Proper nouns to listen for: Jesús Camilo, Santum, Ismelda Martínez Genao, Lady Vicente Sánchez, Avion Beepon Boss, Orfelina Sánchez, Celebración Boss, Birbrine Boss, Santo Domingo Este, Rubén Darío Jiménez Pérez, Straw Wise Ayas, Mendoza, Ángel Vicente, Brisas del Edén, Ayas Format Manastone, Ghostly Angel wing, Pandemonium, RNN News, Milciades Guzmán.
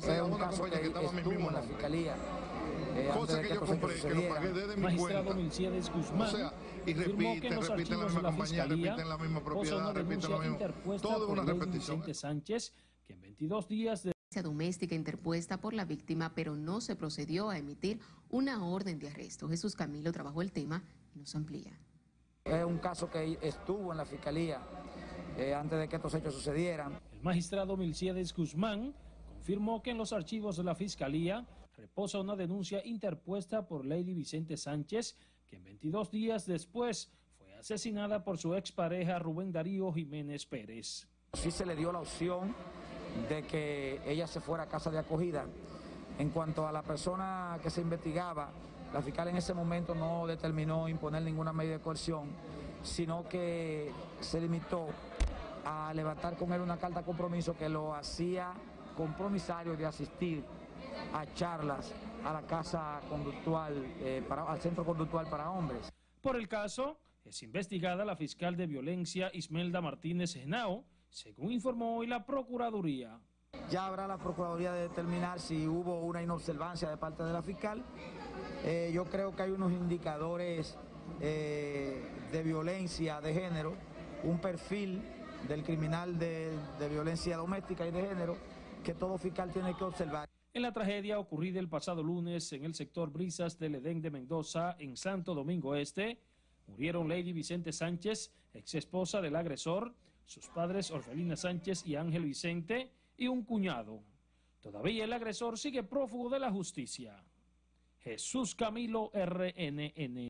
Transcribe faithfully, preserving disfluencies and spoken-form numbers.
Fue un caso que estuvo en la fiscalía. Eh, cosa que, que yo compré, que lo pagué desde mi cuenta. Milciades Guzmán, o sea, y repite, repite la misma compañía, repiten la misma propiedad, repiten lo mismo. Todo una repetición. Vicente Sánchez, que en veintidós días de doméstica interpuesta por la víctima, pero no se procedió a emitir una orden de arresto. Jesús Camilo trabajó el tema y nos amplía. Es un caso que estuvo en la fiscalía eh, antes de que estos hechos sucedieran. El magistrado Milciades Guzmán confirmó que en los archivos de la fiscalía reposa una denuncia interpuesta por Lady Vicente Sánchez, que en veintidós días después fue asesinada por su expareja Rubén Darío Jiménez Pérez. Sí se le dio la opción de que ella se fuera a casa de acogida. En cuanto a la persona que se investigaba, la fiscal en ese momento no determinó imponer ninguna medida de coerción, sino que se limitó a levantar con él una carta de compromiso que lo hacía compromisario de asistir a charlas a la casa conductual, eh, para, al centro conductual para hombres. Por el caso, es investigada la fiscal de violencia Ismelda Martínez Genao, según informó hoy la Procuraduría. Ya habrá la Procuraduría de determinar si hubo una inobservancia de parte de la fiscal. Eh, yo creo que hay unos indicadores eh, de violencia de género, un perfil del criminal de, de violencia doméstica y de género que todo fiscal tiene que observar. En la tragedia ocurrida el pasado lunes en el sector Brisas del Edén de Mendoza, en Santo Domingo Este, murieron Lady Vicente Sánchez, exesposa del agresor, sus padres Orfelina Sánchez y Ángel Vicente, y un cuñado. Todavía el agresor sigue prófugo de la justicia. Jesús Camilo, R N N.